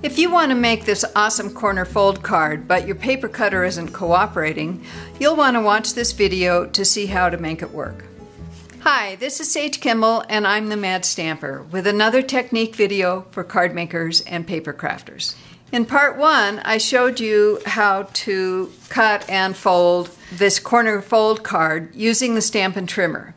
If you want to make this awesome corner fold card, but your paper cutter isn't cooperating, you'll want to watch this video to see how to make it work. Hi, this is Sage Kimmel, and I'm the Mad Stamper with another technique video for card makers and paper crafters. In part one, I showed you how to cut and fold this corner fold card using the Stampin' Trimmer.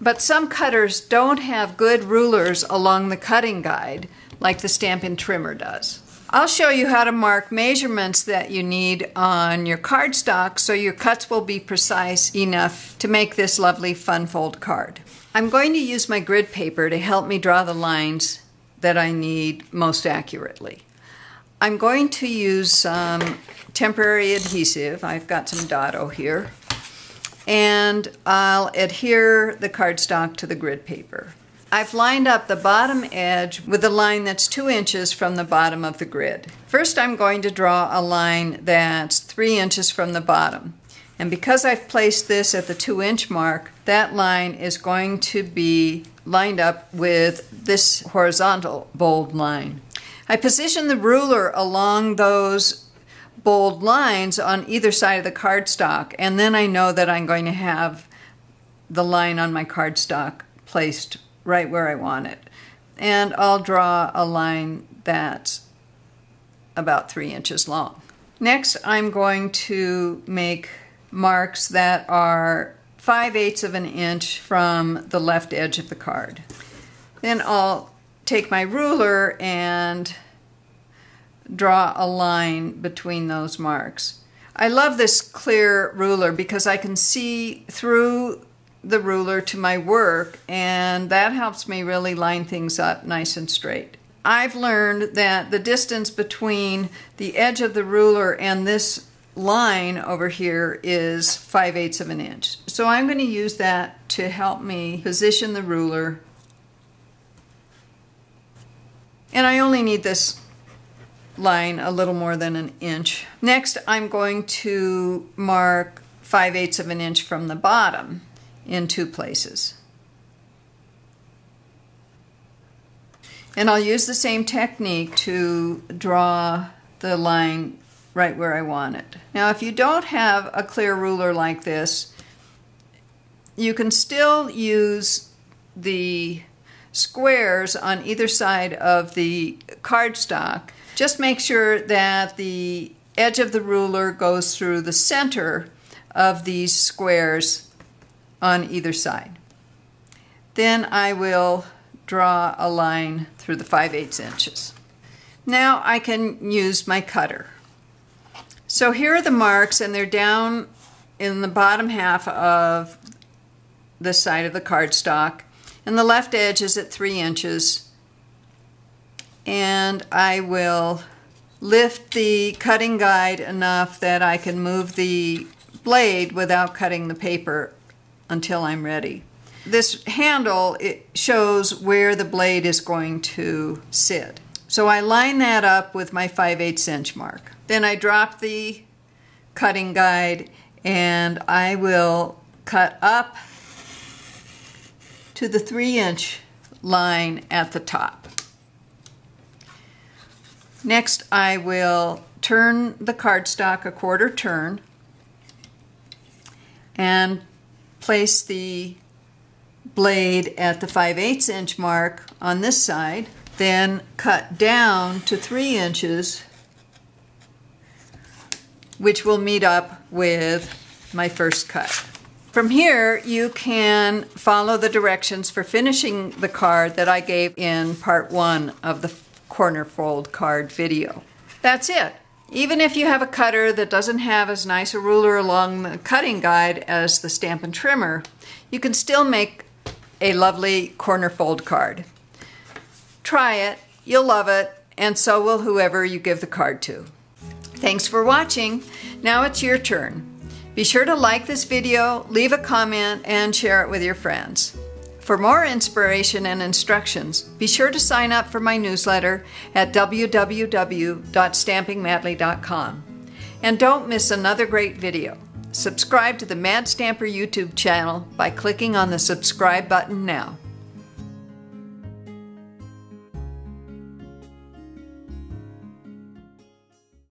But some cutters don't have good rulers along the cutting guide like the Stampin' Trimmer does. I'll show you how to mark measurements that you need on your cardstock so your cuts will be precise enough to make this lovely fun fold card. I'm going to use my grid paper to help me draw the lines that I need most accurately. I'm going to use some temporary adhesive. I've got some Dotto here. And I'll adhere the cardstock to the grid paper. I've lined up the bottom edge with a line that's 2 inches from the bottom of the grid. First, I'm going to draw a line that's 3 inches from the bottom. And because I've placed this at the 2 inch mark, that line is going to be lined up with this horizontal bold line. I position the ruler along those bold lines on either side of the cardstock, and then I know that I'm going to have the line on my cardstock placed right where I want it. And I'll draw a line that's about 3 inches long. Next, I'm going to make marks that are 5/8 of an inch from the left edge of the card. Then I'll take my ruler and draw a line between those marks. I love this clear ruler because I can see through the ruler to my work, and that helps me really line things up nice and straight. I've learned that the distance between the edge of the ruler and this line over here is 5/8 of an inch. So I'm going to use that to help me position the ruler. And I only need this line a little more than an inch. Next, I'm going to mark 5/8 of an inch from the bottom in 2 places. And I'll use the same technique to draw the line right where I want it. Now, if you don't have a clear ruler like this, you can still use the squares on either side of the cardstock. Just make sure that the edge of the ruler goes through the center of these squares on either side. Then I will draw a line through the 5/8 inches. Now I can use my cutter. So here are the marks, and they're down in the bottom half of the side of the cardstock, and the left edge is at 3 inches. And I will lift the cutting guide enough that I can move the blade without cutting the paper until I'm ready. This handle, it shows where the blade is going to sit. So I line that up with my 5/8 inch mark. Then I drop the cutting guide, and I will cut up to the 3 inch line at the top. Next, I will turn the cardstock a quarter turn and place the blade at the 5/8 inch mark on this side, then cut down to 3 inches, which will meet up with my first cut. From here, you can follow the directions for finishing the card that I gave in part one of the corner fold card video. That's it. Even if you have a cutter that doesn't have as nice a ruler along the cutting guide as the Stampin' Trimmer, you can still make a lovely corner fold card. Try it, you'll love it, and so will whoever you give the card to. Thanks for watching. Now it's your turn. Be sure to like this video, leave a comment, and share it with your friends. For more inspiration and instructions, be sure to sign up for my newsletter at www.stampingmadly.com. And don't miss another great video. Subscribe to the Mad Stamper YouTube channel by clicking on the subscribe button now.